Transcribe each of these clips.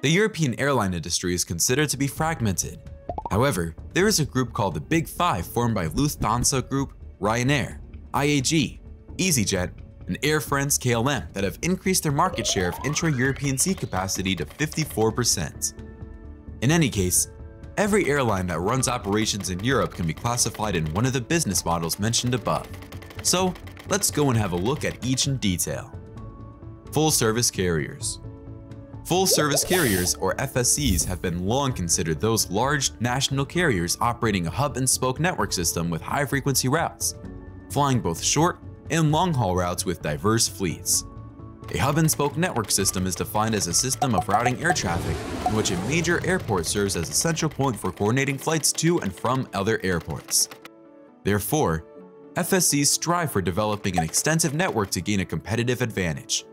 The European airline industry is considered to be fragmented. However, there is a group called the Big Five formed by Lufthansa Group, Ryanair, IAG, EasyJet, and Air France-KLM that have increased their market share of intra-European seat capacity to 54%. In any case, every airline that runs operations in Europe can be classified in one of the business models mentioned above. So, let's go and have a look at each in detail. Full-service carriers. Full-service carriers, or FSCs, have been long considered those large national carriers operating a hub-and-spoke network system with high-frequency routes, flying both short and long-haul routes with diverse fleets. A hub-and-spoke network system is defined as a system of routing air traffic in which a major airport serves as a central point for coordinating flights to and from other airports. Therefore, FSCs strive for developing an extensive network to gain a competitive advantage.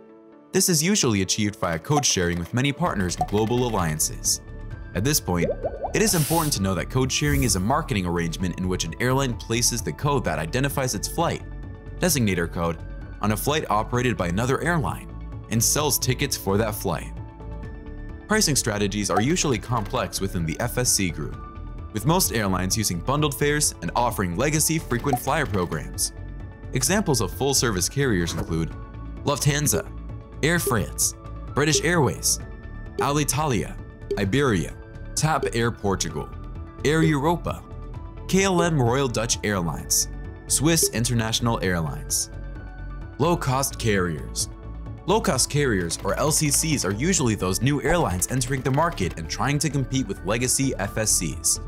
This is usually achieved via code sharing with many partners and global alliances. At this point, it is important to know that code sharing is a marketing arrangement in which an airline places the code that identifies its flight, designator code, on a flight operated by another airline and sells tickets for that flight. Pricing strategies are usually complex within the FSC group, with most airlines using bundled fares and offering legacy frequent flyer programs. Examples of full-service carriers include Lufthansa, Air France, British Airways, Alitalia, Iberia, TAP Air Portugal, Air Europa, KLM Royal Dutch Airlines, Swiss International Airlines. Low-cost carriers. Low-cost carriers, or LCCs, are usually those new airlines entering the market and trying to compete with legacy FSCs.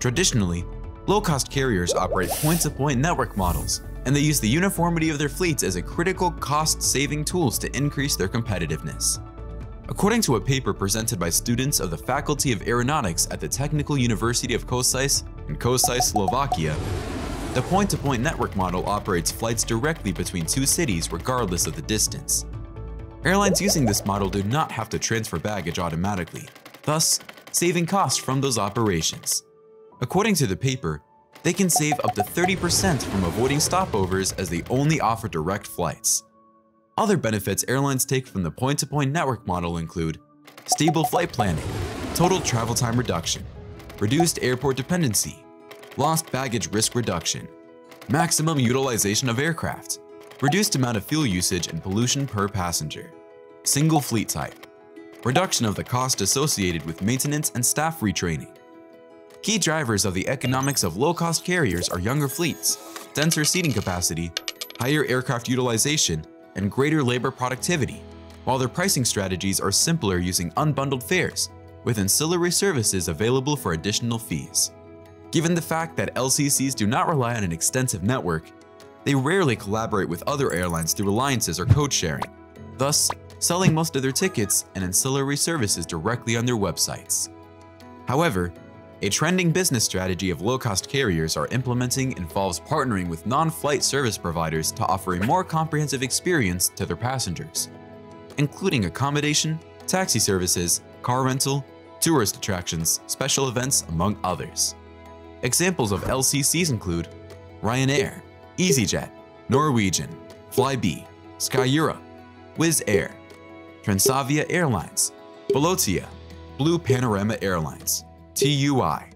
Traditionally, low-cost carriers operate point-to-point network models, and they use the uniformity of their fleets as a critical cost-saving tool to increase their competitiveness. According to a paper presented by students of the Faculty of Aeronautics at the Technical University of Košice in Košice, Slovakia, the point-to-point network model operates flights directly between two cities regardless of the distance. Airlines using this model do not have to transfer baggage automatically, thus saving costs from those operations. According to the paper, they can save up to 30% from avoiding stopovers as they only offer direct flights. Other benefits airlines take from the point-to-point network model include stable flight planning, total travel time reduction, reduced airport dependency, lost baggage risk reduction, maximum utilization of aircraft, reduced amount of fuel usage and pollution per passenger, single fleet type, reduction of the cost associated with maintenance and staff retraining. Key drivers of the economics of low-cost carriers are younger fleets, denser seating capacity, higher aircraft utilization, and greater labor productivity, while their pricing strategies are simpler using unbundled fares, with ancillary services available for additional fees. Given the fact that LCCs do not rely on an extensive network, they rarely collaborate with other airlines through alliances or code sharing, thus selling most of their tickets and ancillary services directly on their websites. However, a trending business strategy of low-cost carriers are implementing involves partnering with non-flight service providers to offer a more comprehensive experience to their passengers, including accommodation, taxi services, car rental, tourist attractions, special events, among others. Examples of LCCs include Ryanair, EasyJet, Norwegian, Flybe, Sky Europe, Wizz Air, Transavia Airlines, Volotea, Blue Panorama Airlines, TUI,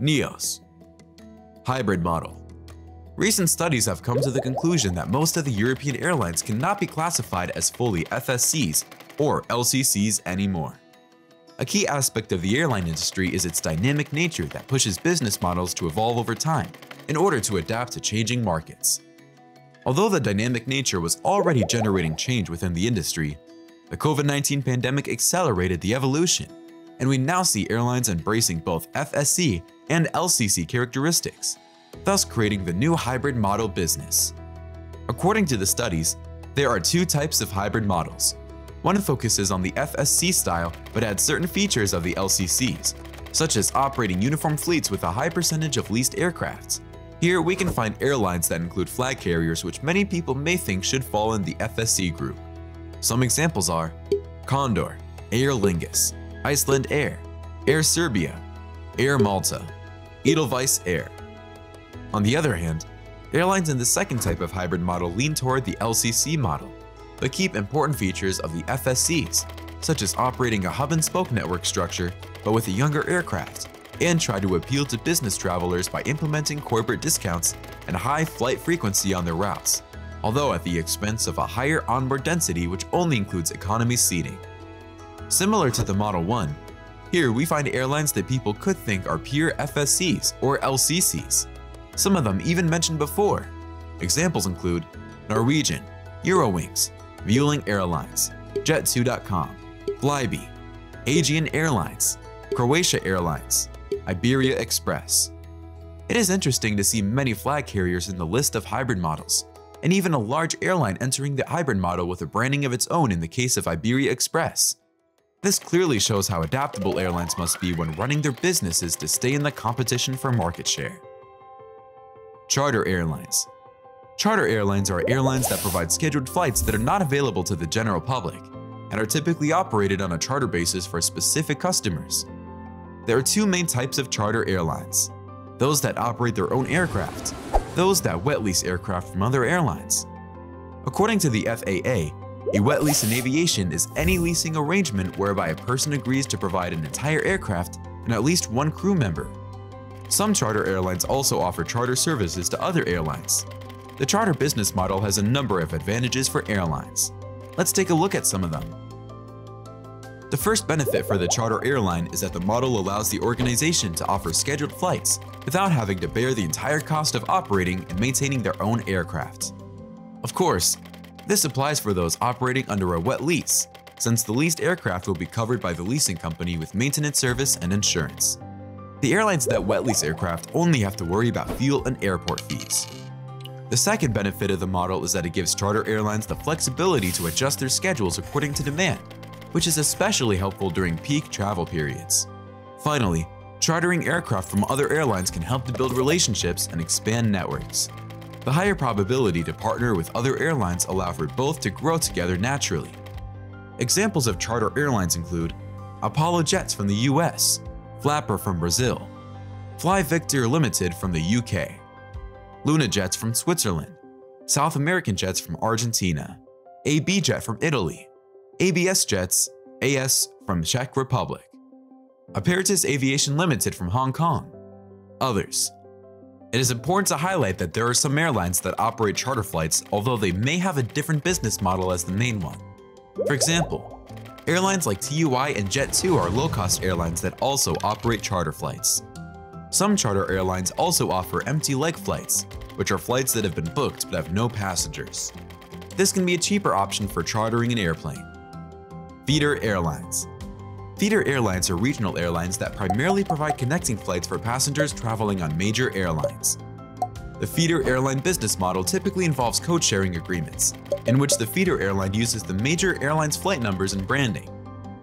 Neos. Hybrid model. Recent studies have come to the conclusion that most of the European airlines cannot be classified as fully FSCs or LCCs anymore. A key aspect of the airline industry is its dynamic nature that pushes business models to evolve over time in order to adapt to changing markets. Although the dynamic nature was already generating change within the industry, the COVID-19 pandemic accelerated the evolution, and we now see airlines embracing both FSC and LCC characteristics, thus creating the new hybrid model business. According to the studies, there are two types of hybrid models. One focuses on the FSC style but adds certain features of the LCCs, such as operating uniform fleets with a high percentage of leased aircraft. Here we can find airlines that include flag carriers, which many people may think should fall in the FSC group. Some examples are Condor, Aer Lingus, Icelandair, Air Serbia, Air Malta, Edelweiss Air. On the other hand, airlines in the second type of hybrid model lean toward the LCC model, but keep important features of the FSCs, such as operating a hub-and-spoke network structure, but with a younger aircraft, and tried to appeal to business travelers by implementing corporate discounts and high flight frequency on their routes, although at the expense of a higher onboard density which only includes economy seating. Similar to the Model 1, here we find airlines that people could think are pure FSCs or LCCs, some of them even mentioned before. Examples include Norwegian, Eurowings, Vueling Airlines, Jet2.com, Flybe, Aegean Airlines, Croatia Airlines, Iberia Express. It is interesting to see many flag carriers in the list of hybrid models, and even a large airline entering the hybrid model with a branding of its own in the case of Iberia Express. This clearly shows how adaptable airlines must be when running their businesses to stay in the competition for market share. Charter airlines. Charter airlines are airlines that provide scheduled flights that are not available to the general public and are typically operated on a charter basis for specific customers. There are two main types of charter airlines: those that operate their own aircraft, those that wet lease aircraft from other airlines. According to the FAA, a wet lease in aviation is any leasing arrangement whereby a person agrees to provide an entire aircraft and at least one crew member. Some charter airlines also offer charter services to other airlines. The charter business model has a number of advantages for airlines. Let's take a look at some of them. The first benefit for the charter airline is that the model allows the organization to offer scheduled flights without having to bear the entire cost of operating and maintaining their own aircraft. Of course, this applies for those operating under a wet lease, since the leased aircraft will be covered by the leasing company with maintenance service and insurance. The airlines that wet lease aircraft only have to worry about fuel and airport fees. The second benefit of the model is that it gives charter airlines the flexibility to adjust their schedules according to demand, which is especially helpful during peak travel periods. Finally, chartering aircraft from other airlines can help to build relationships and expand networks. The higher probability to partner with other airlines allow for both to grow together naturally. Examples of charter airlines include Apollo Jets from the US, Flapper from Brazil, Fly Victor Limited from the UK, Luna Jets from Switzerland, South American Jets from Argentina, AB Jet from Italy, ABS Jets, AS from Czech Republic, Aperitas Aviation Limited from Hong Kong, others. It is important to highlight that there are some airlines that operate charter flights, although they may have a different business model as the main one. For example, airlines like TUI and Jet2 are low-cost airlines that also operate charter flights. Some charter airlines also offer empty leg flights, which are flights that have been booked but have no passengers. This can be a cheaper option for chartering an airplane. Feeder airlines. Feeder airlines are regional airlines that primarily provide connecting flights for passengers traveling on major airlines. The feeder airline business model typically involves code-sharing agreements, in which the feeder airline uses the major airline's flight numbers and branding.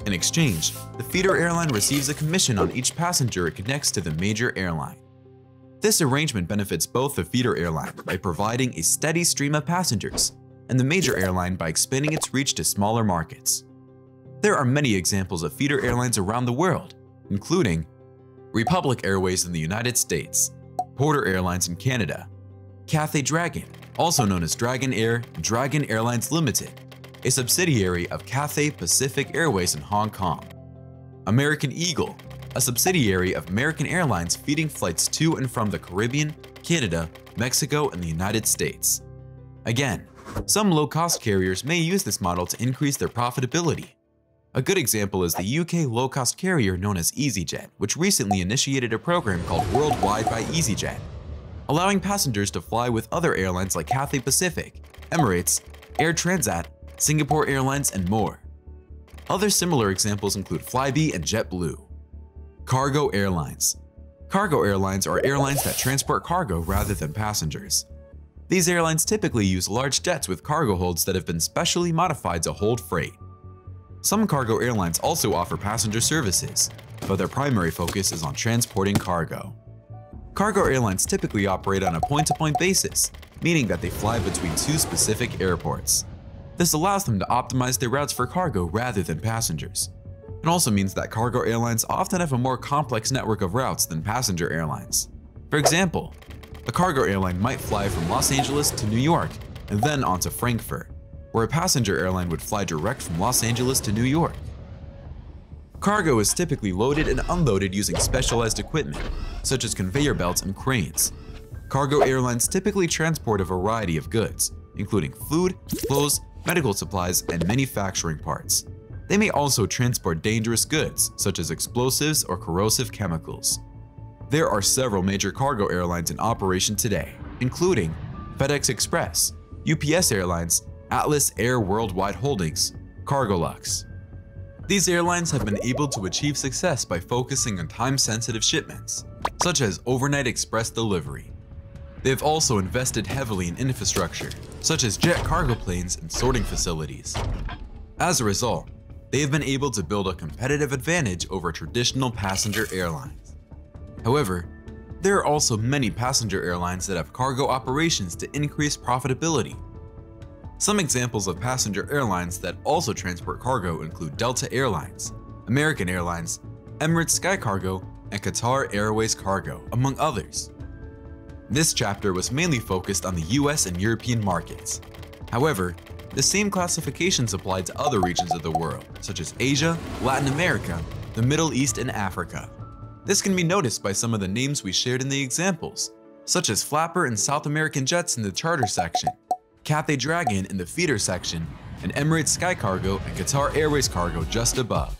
In exchange, the feeder airline receives a commission on each passenger it connects to the major airline. This arrangement benefits both the feeder airline by providing a steady stream of passengers, and the major airline by expanding its reach to smaller markets. There are many examples of feeder airlines around the world, including Republic Airways in the United States, Porter Airlines in Canada, Cathay Dragon, also known as Dragon Air, Dragon Airlines Limited, a subsidiary of Cathay Pacific Airways in Hong Kong, American Eagle, a subsidiary of American Airlines feeding flights to and from the Caribbean, Canada, Mexico, and the United States. Again, some low-cost carriers may use this model to increase their profitability. A good example is the UK low-cost carrier known as EasyJet, which recently initiated a program called Worldwide by EasyJet, allowing passengers to fly with other airlines like Cathay Pacific, Emirates, Air Transat, Singapore Airlines, and more. Other similar examples include Flybe and JetBlue. Cargo airlines. Cargo airlines are airlines that transport cargo rather than passengers. These airlines typically use large jets with cargo holds that have been specially modified to hold freight. Some cargo airlines also offer passenger services, but their primary focus is on transporting cargo. Cargo airlines typically operate on a point-to-point basis, meaning that they fly between two specific airports. This allows them to optimize their routes for cargo rather than passengers. It also means that cargo airlines often have a more complex network of routes than passenger airlines. For example, a cargo airline might fly from Los Angeles to New York and then on to Frankfurt, where a passenger airline would fly direct from Los Angeles to New York. Cargo is typically loaded and unloaded using specialized equipment, such as conveyor belts and cranes. Cargo airlines typically transport a variety of goods, including food, clothes, medical supplies, and manufacturing parts. They may also transport dangerous goods, such as explosives or corrosive chemicals. There are several major cargo airlines in operation today, including FedEx Express, UPS Airlines, Atlas Air Worldwide Holdings, Cargolux. These airlines have been able to achieve success by focusing on time-sensitive shipments, such as overnight express delivery. They have also invested heavily in infrastructure, such as jet cargo planes and sorting facilities. As a result, they have been able to build a competitive advantage over traditional passenger airlines. However, there are also many passenger airlines that have cargo operations to increase profitability. Some examples of passenger airlines that also transport cargo include Delta Airlines, American Airlines, Emirates SkyCargo, and Qatar Airways Cargo, among others. This chapter was mainly focused on the US and European markets. However, the same classifications apply to other regions of the world, such as Asia, Latin America, the Middle East, and Africa. This can be noticed by some of the names we shared in the examples, such as Flapper and South American Jets in the charter section, Cathay Dragon in the feeder section, and Emirates SkyCargo and Qatar Airways Cargo just above.